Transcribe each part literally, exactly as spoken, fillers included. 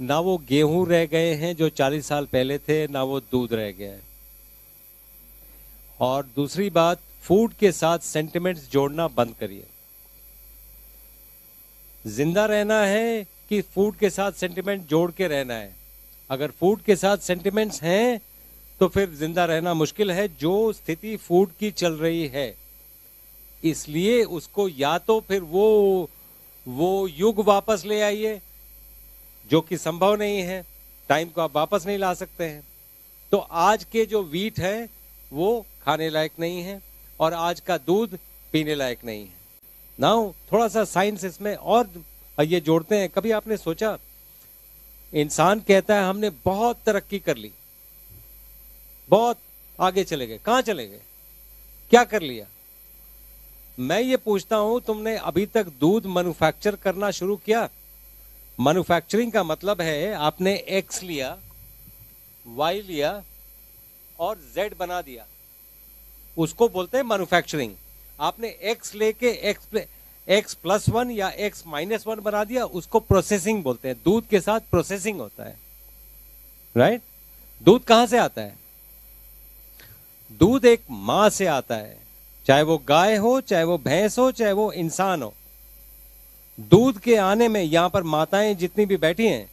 ना वो गेहूं रह गए हैं जो चालीस साल पहले थे, ना वो दूध रह गया है। और दूसरी बात, फूड के साथ सेंटिमेंट्स जोड़ना बंद करिए। जिंदा रहना है कि फूड के साथ सेंटिमेंट जोड़ के रहना है? अगर फूड के साथ सेंटिमेंट्स हैं तो फिर जिंदा रहना मुश्किल है। जो स्थिति फूड की चल रही है, इसलिए उसको या तो फिर वो वो युग वापस ले आइए, जो कि संभव नहीं है, टाइम को आप वापस नहीं ला सकते हैं। तो आज के जो वीट है वो खाने लायक नहीं है और आज का दूध पीने लायक नहीं है। नाउ थोड़ा सा साइंस इसमें और ये जोड़ते हैं। कभी आपने सोचा, इंसान कहता है हमने बहुत तरक्की कर ली, बहुत आगे चले गए, कहाँ चले गए, क्या कर लिया? मैं ये पूछता हूं, तुमने अभी तक दूध मैन्युफैक्चर करना शुरू किया? मैन्युफैक्चरिंग का मतलब है आपने एक्स लिया, वाई लिया और जेड बना दिया, उसको बोलते हैं मैन्युफैक्चरिंग। आपने एक्स लेके एक्स एक्स प्लस वन या एक्स माइनस वन बना दिया, उसको प्रोसेसिंग बोलते हैं। दूध के साथ प्रोसेसिंग होता है, राइट? दूध कहाँ से आता है? दूध एक माँ से आता है, चाहे वो गाय हो, चाहे वो भैंस हो, चाहे वो इंसान हो। दूध के आने में, यहाँ पर माताएं जितनी भी बैठी हैं,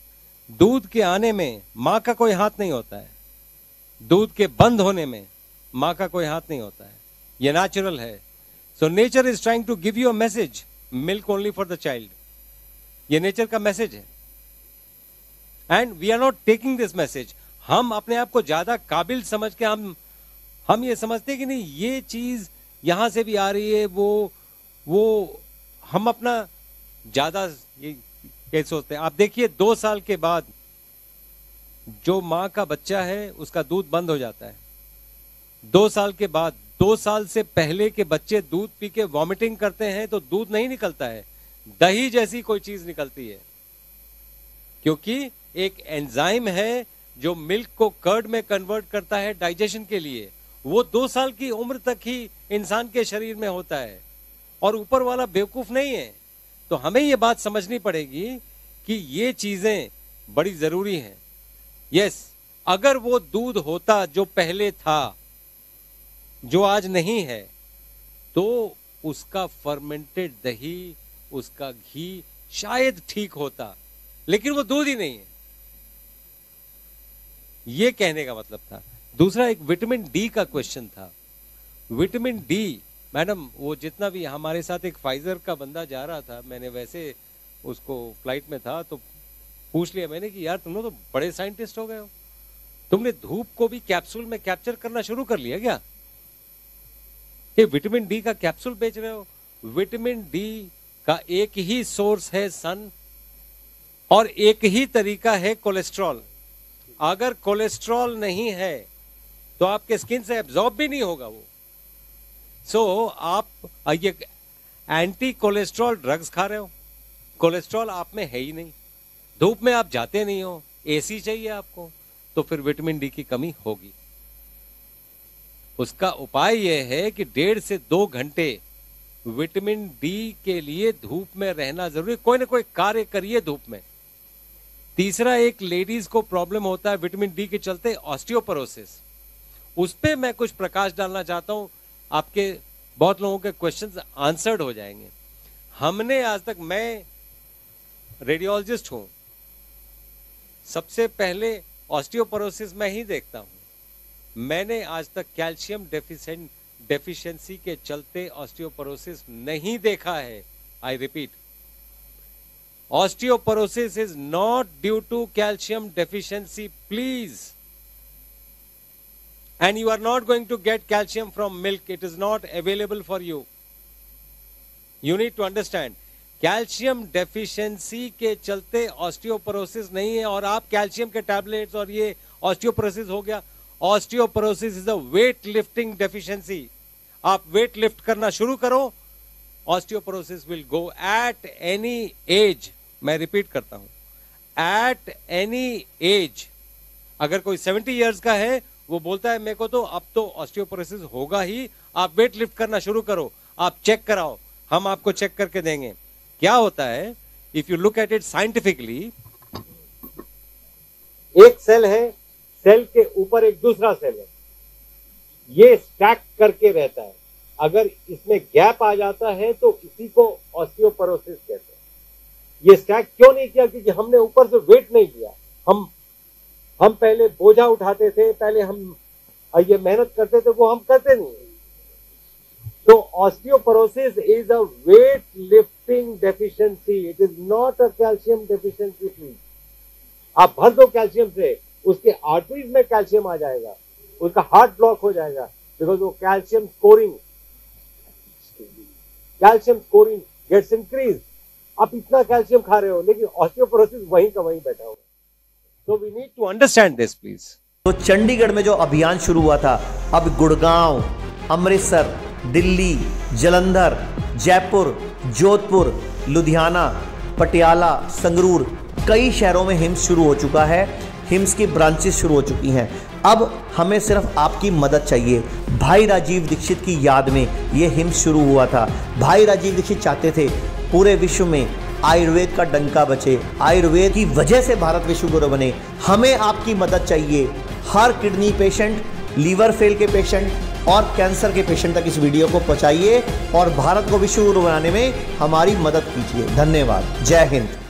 दूध के आने में माँ का कोई हाथ नहीं होता है, दूध के बंद होने में माँ का कोई हाथ नहीं होता है। ये नेचुरल है। सो nature is trying to give you a message, milk only for the child. ये नेचर का मैसेज है and we are not taking this message. हम अपने आप को ज्यादा काबिल समझ के हम हम ये समझते कि नहीं, ये चीज यहाँ से भी आ रही है, वो वो हम अपना ज्यादा ये, ये सोचते हैं। आप देखिए, दो साल के बाद जो माँ का बच्चा है उसका दूध बंद हो जाता है। दो साल के बाद, दो साल से पहले के बच्चे दूध पी के वॉमिटिंग करते हैं तो दूध नहीं निकलता है, दही जैसी कोई चीज निकलती है, क्योंकि एक एंजाइम है जो मिल्क को कर्ड में कन्वर्ट करता है डाइजेशन के लिए। वो दो साल की उम्र तक ही इंसान के शरीर में होता है और ऊपर वाला बेवकूफ नहीं है। तो हमें ये बात समझनी पड़ेगी कि ये चीजें बड़ी जरूरी हैं। यस, अगर वो दूध होता जो पहले था, जो आज नहीं है, तो उसका फर्मेंटेड दही, उसका घी शायद ठीक होता, लेकिन वो दूध ही नहीं है। ये कहने का मतलब था। दूसरा, एक विटामिन डी का क्वेश्चन था। विटामिन डी, मैडम, वो जितना भी हमारे साथ एक फाइजर का बंदा जा रहा था, मैंने वैसे उसको फ्लाइट में था तो पूछ लिया मैंने कि यार तुम लोग तो बड़े साइंटिस्ट हो गए हो, तुमने धूप को भी कैप्सूल में कैप्चर करना शुरू कर लिया क्या? ये विटामिन डी का कैप्सूल बेच रहे हो? विटामिन डी का एक ही सोर्स है सन, और एक ही तरीका है कोलेस्ट्रॉल। अगर कोलेस्ट्रॉल नहीं है तो आपके स्किन से एब्जॉर्ब भी नहीं होगा वो। सो so, आप ये एंटी कोलेस्ट्रॉल ड्रग्स खा रहे हो, कोलेस्ट्रॉल आप में है ही नहीं, धूप में आप जाते नहीं हो, एसी चाहिए आपको, तो फिर विटामिन डी की कमी होगी। उसका उपाय यह है कि डेढ़ से दो घंटे विटामिन डी के लिए धूप में रहना जरूरी, कोई ना कोई कार्य करिए धूप में। तीसरा, एक लेडीज को प्रॉब्लम होता है विटामिन डी के चलते, ऑस्टियोपोरोसिस, उस पर मैं कुछ प्रकाश डालना चाहता हूँ। आपके बहुत लोगों के क्वेश्चंस आंसर्ड हो जाएंगे। हमने आज तक, मैं रेडियोलॉजिस्ट हूं, सबसे पहले ऑस्टियोपोरोसिस मैं ही देखता हूं। मैंने आज तक कैल्शियम डेफिशिएंट डेफिशिएंसी के चलते ऑस्टियोपोरोसिस नहीं देखा है। I repeat, osteoporosis is not due to calcium deficiency, please. And you are not going to get calcium from milk. It is not available for you. You need to understand. Calcium deficiency के चलते osteoporosis नहीं है, और आप calcium के tablets और ये osteoporosis हो गया। Osteoporosis is a weight lifting deficiency. आप weight lift करना शुरू करो, osteoporosis will go at any age. मैं repeat करता हूँ, at any age. अगर कोई सेवेंटी years का है वो बोलता है मेरे को तो अब तो ऑस्टियोपोरोसिस होगा ही, आप वेट लिफ्ट करना शुरू करो, आप चेक कराओ, हम आपको चेक करके देंगे। क्या होता है, if you look at it scientifically, एक सेल है, सेल के ऊपर एक दूसरा सेल है, ये स्टैक करके रहता है। अगर इसमें गैप आ जाता है तो इसी को ऑस्टियोपोरोसिस कहते हैं। ये स्टैक क्यों नहीं किया? क्योंकि हमने ऊपर से वेट नहीं लिया। हम हम पहले बोझा उठाते थे, पहले हम ये मेहनत करते थे, वो हम करते नहीं। तो osteoporosis is a weight lifting deficiency, it is not a calcium deficiency. Please आप भर दो कैल्शियम से, उसके आर्टरीज में कैल्शियम आ जाएगा, उसका हार्ट ब्लॉक हो जाएगा, बिकॉज वो calcium scoring calcium scoring gets increase. आप इतना कैल्शियम खा रहे हो लेकिन ऑस्टियोपोरोसिस वहीं का वहीं बैठा होगा। So we need to understand this please. तो चंडीगढ़ में जो अभियान शुरू हुआ था, अब गुड़गांव, अमृतसर, दिल्ली, जलंधर, जयपुर, जोधपुर, लुधियाना, पटियाला, संगरूर, कई शहरों में हिम्स शुरू हो चुका है। हिम्स की ब्रांचेस शुरू हो चुकी हैं। अब हमें सिर्फ आपकी मदद चाहिए। भाई राजीव दीक्षित की याद में ये हिम्स शुरू हुआ था। भाई राजीव दीक्षित चाहते थे पूरे विश्व में आयुर्वेद का डंका बचे, आयुर्वेद की वजह से भारत विश्वगुरु बने। हमें आपकी मदद चाहिए। हर किडनी पेशेंट, लीवर फेल के पेशेंट और कैंसर के पेशेंट तक इस वीडियो को पहुँचाइए और भारत को विश्वगुरु बनाने में हमारी मदद कीजिए। धन्यवाद। जय हिंद।